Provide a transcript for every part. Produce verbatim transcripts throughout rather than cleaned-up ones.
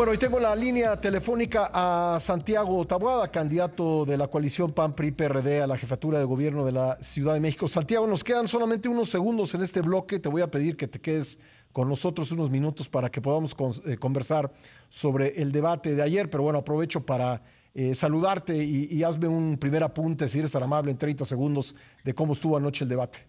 Bueno, hoy tengo la línea telefónica a Santiago Taboada, candidato de la coalición P A N P R I P R D a la jefatura de gobierno de la Ciudad de México. Santiago, nos quedan solamente unos segundos en este bloque. Te voy a pedir que te quedes con nosotros unos minutos para que podamos con, eh, conversar sobre el debate de ayer. Pero bueno, aprovecho para eh, saludarte y, y hazme un primer apunte, si eres tan amable, en treinta segundos, de cómo estuvo anoche el debate.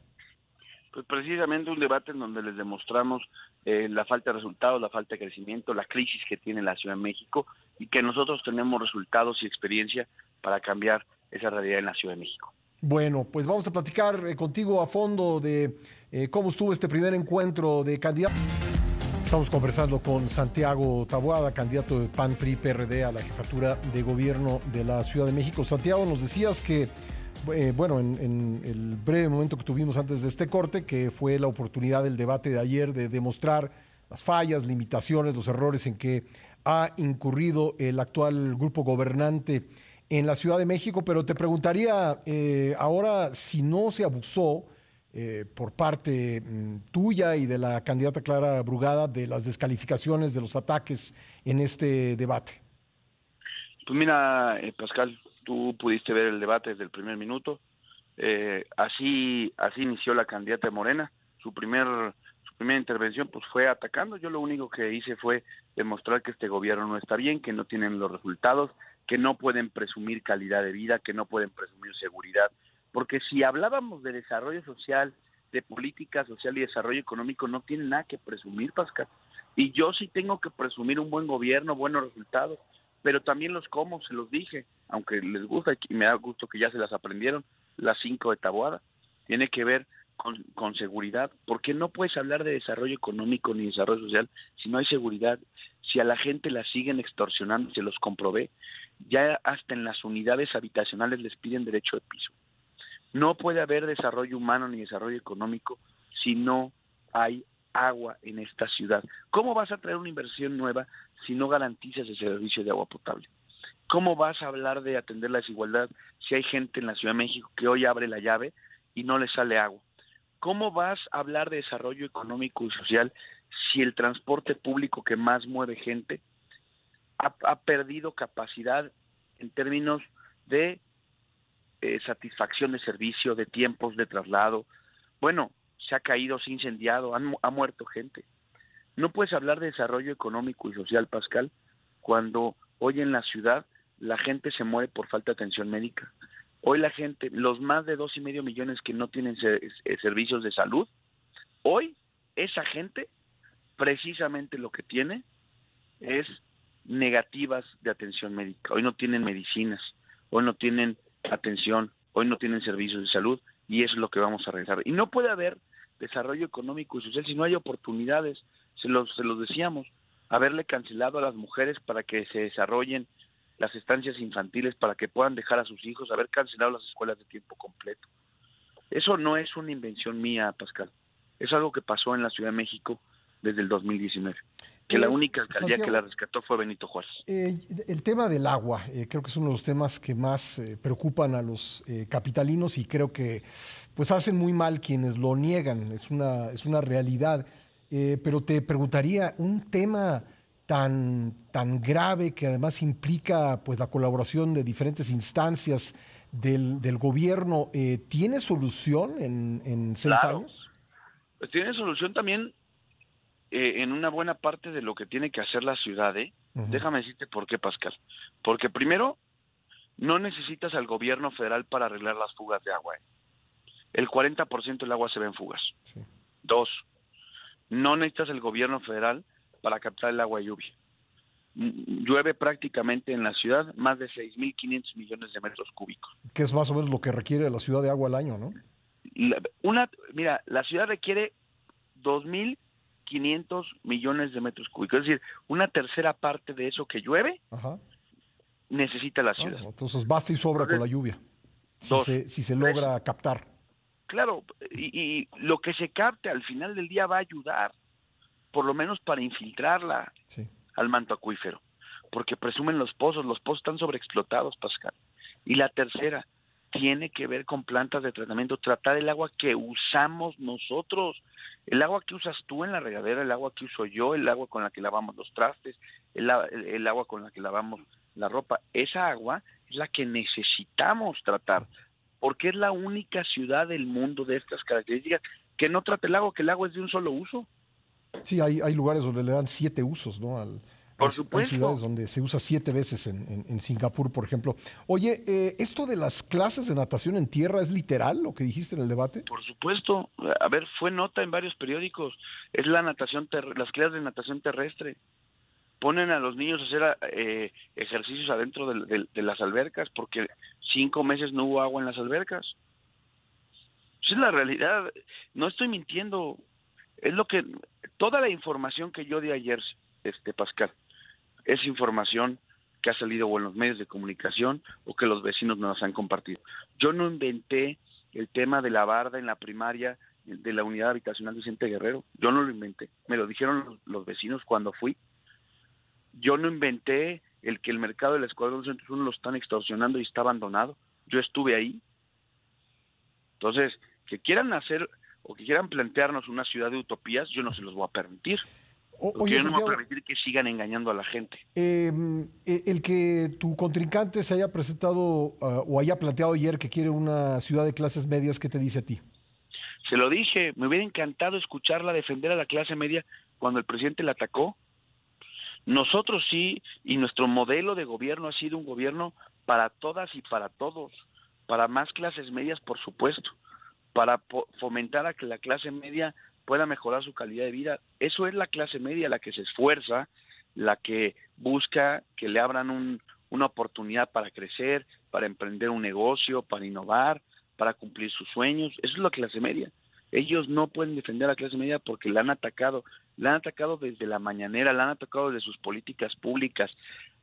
Pues precisamente un debate en donde les demostramos eh, la falta de resultados, la falta de crecimiento, la crisis que tiene la Ciudad de México y que nosotros tenemos resultados y experiencia para cambiar esa realidad en la Ciudad de México. Bueno, pues vamos a platicar eh, contigo a fondo de eh, cómo estuvo este primer encuentro de candidatos. Estamos conversando con Santiago Taboada, candidato de P A N P R I P R D a la jefatura de gobierno de la Ciudad de México. Santiago, nos decías que Eh, bueno, en, en el breve momento que tuvimos antes de este corte, que fue la oportunidad del debate de ayer de demostrar las fallas, limitaciones, los errores en que ha incurrido el actual grupo gobernante en la Ciudad de México, pero te preguntaría eh, ahora si no se abusó eh, por parte mm, tuya y de la candidata Clara Brugada de las descalificaciones, de los ataques en este debate. Pues mira, eh, Pascal, tú pudiste ver el debate desde el primer minuto. Eh, así así inició la candidata de Morena. Su primer su primera intervención pues fue atacando. Yo lo único que hice fue demostrar que este gobierno no está bien, que no tienen los resultados, que no pueden presumir calidad de vida, que no pueden presumir seguridad. Porque si hablábamos de desarrollo social, de política social y desarrollo económico, no tienen nada que presumir, Pascal. Y yo sí tengo que presumir un buen gobierno, buenos resultados, pero también los cómo, se los dije, aunque les gusta y me da gusto que ya se las aprendieron, las cinco de Taboada, tiene que ver con, con seguridad, porque no puedes hablar de desarrollo económico ni desarrollo social si no hay seguridad, si a la gente la siguen extorsionando, se los comprobé, ya hasta en las unidades habitacionales les piden derecho de piso. No puede haber desarrollo humano ni desarrollo económico si no hay agua en esta ciudad. ¿Cómo vas a traer una inversión nueva si no garantizas el servicio de agua potable? ¿Cómo vas a hablar de atender la desigualdad si hay gente en la Ciudad de México que hoy abre la llave y no le sale agua? ¿Cómo vas a hablar de desarrollo económico y social si el transporte público que más mueve gente ha, ha perdido capacidad en términos de eh, satisfacción de servicio, de tiempos de traslado? Bueno, se ha caído, se ha incendiado, han, ha muerto gente. No puedes hablar de desarrollo económico y social, Pascal, cuando hoy en la ciudad la gente se muere por falta de atención médica. Hoy la gente, los más de dos y medio millones que no tienen servicios de salud, hoy esa gente precisamente lo que tiene es negativas de atención médica. Hoy no tienen medicinas, hoy no tienen atención, hoy no tienen servicios de salud y eso es lo que vamos a realizar. Y no puede haber desarrollo económico y social si no hay oportunidades. Se los, se los decíamos, haberle cancelado a las mujeres para que se desarrollen las estancias infantiles, para que puedan dejar a sus hijos, haber cancelado las escuelas de tiempo completo. Eso no es una invención mía, Pascal. Es algo que pasó en la Ciudad de México desde el dos mil diecinueve, que eh, la única alcaldía Santiago, que la rescató fue Benito Juárez. Eh, el tema del agua, eh, creo que es uno de los temas que más eh, preocupan a los eh, capitalinos y creo que pues hacen muy mal quienes lo niegan, es una, es una realidad. Eh, pero te preguntaría, un tema tan, tan grave que además implica pues, la colaboración de diferentes instancias del, del gobierno, eh, ¿tiene solución en, en seis claro. años? Pues tiene solución también eh, en una buena parte de lo que tiene que hacer la ciudad, ¿eh? Uh-huh. Déjame decirte por qué, Pascal. Porque primero, no necesitas al gobierno federal para arreglar las fugas de agua, ¿eh? El cuarenta por ciento del agua se ve en fugas. Sí. Dos, no necesitas el gobierno federal para captar el agua y lluvia. Llueve prácticamente en la ciudad más de seis mil quinientos millones de metros cúbicos. Que es más o menos lo que requiere la ciudad de agua al año, ¿no? La, una, mira, la ciudad requiere dos mil quinientos millones de metros cúbicos. Es decir, una tercera parte de eso que llueve Ajá. necesita la ciudad. Ah, entonces basta y sobra entonces, con la lluvia, si, dos, se, si se logra tres. captar. Claro, y, y lo que se capte al final del día va a ayudar, por lo menos para infiltrarla sí. al manto acuífero, porque presumen los pozos, los pozos están sobreexplotados, Pascal. Y la tercera tiene que ver con plantas de tratamiento, tratar el agua que usamos nosotros, el agua que usas tú en la regadera, el agua que uso yo, el agua con la que lavamos los trastes, el, el agua con la que lavamos la ropa. Esa agua es la que necesitamos tratar, porque es la única ciudad del mundo de estas características que no trata el agua, que el agua es de un solo uso. Sí, hay, hay lugares donde le dan siete usos, ¿no? Al, por hay, supuesto. Hay ciudades donde se usa siete veces, en, en, en Singapur, por ejemplo. Oye, eh, ¿esto de las clases de natación en tierra es literal lo que dijiste en el debate? Por supuesto. A ver, fue nota en varios periódicos. Es la natación, ter- las clases de natación terrestre. Ponen a los niños a hacer eh, ejercicios adentro de, de, de las albercas, porque cinco meses no hubo agua en las albercas. Esa es la realidad. No estoy mintiendo. Es lo que... Toda la información que yo di ayer, este Pascal, es información que ha salido o en los medios de comunicación o que los vecinos nos han compartido. Yo no inventé el tema de la barda en la primaria de la unidad habitacional Vicente Guerrero. Yo no lo inventé. Me lo dijeron los vecinos cuando fui. Yo no inventé el que el mercado del Escuadrón ciento uno lo están extorsionando y está abandonado. Yo estuve ahí. Entonces, que quieran hacer... o que quieran plantearnos una ciudad de utopías, yo no se los voy a permitir. O, oye, yo no Santiago, voy a permitir que sigan engañando a la gente. Eh, el que tu contrincante se haya presentado uh, o haya planteado ayer que quiere una ciudad de clases medias, ¿qué te dice a ti? Se lo dije, me hubiera encantado escucharla defender a la clase media cuando el presidente la atacó. Nosotros sí, y nuestro modelo de gobierno ha sido un gobierno para todas y para todos, para más clases medias, por supuesto, para fomentar a que la clase media pueda mejorar su calidad de vida. Eso es la clase media, la que se esfuerza, la que busca que le abran un, una oportunidad para crecer, para emprender un negocio, para innovar, para cumplir sus sueños. Eso es la clase media. Ellos no pueden defender a la clase media porque la han atacado. La han atacado desde la mañanera, la han atacado desde sus políticas públicas.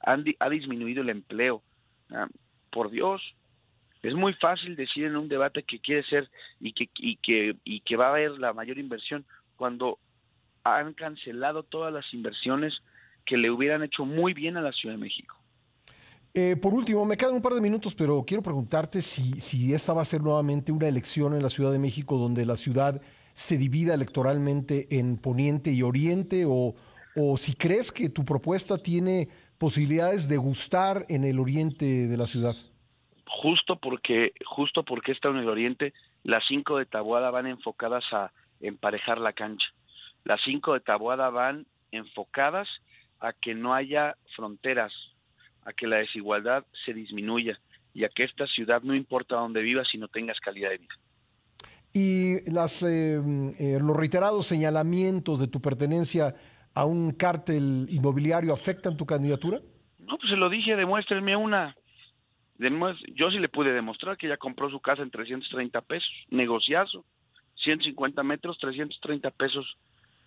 Han, ha disminuido el empleo. Ah, por Dios. Es muy fácil decir en un debate que quiere ser y que y que y que va a haber la mayor inversión cuando han cancelado todas las inversiones que le hubieran hecho muy bien a la Ciudad de México. Eh, por último, me quedan un par de minutos, pero quiero preguntarte si, si esta va a ser nuevamente una elección en la Ciudad de México donde la ciudad se divida electoralmente en Poniente y Oriente, o, o si crees que tu propuesta tiene posibilidades de gustar en el Oriente de la ciudad. Justo porque justo porque está en el Oriente, las cinco de Taboada van enfocadas a emparejar la cancha. Las cinco de Taboada van enfocadas a que no haya fronteras, a que la desigualdad se disminuya y a que esta ciudad, no importa dónde vivas, si no tengas calidad de vida. Y las eh, eh, los reiterados señalamientos de tu pertenencia a un cártel inmobiliario afectan tu candidatura. No, pues se lo dije, demuéstrenme una. Yo sí le pude demostrar que ella compró su casa en trescientos treinta pesos, negociazo, ciento cincuenta metros, trescientos treinta pesos,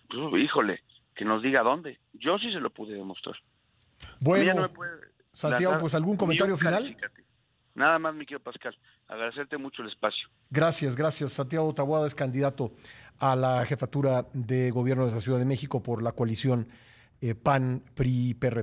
pues, híjole, que nos diga dónde. Yo sí se lo pude demostrar. Bueno, no me puede... Santiago, la, pues algún comentario final. Califícate. Nada más, mi querido Pascal, agradecerte mucho el espacio. Gracias, gracias. Santiago Taboada es candidato a la jefatura de gobierno de la Ciudad de México por la coalición eh, P A N P R I P R D.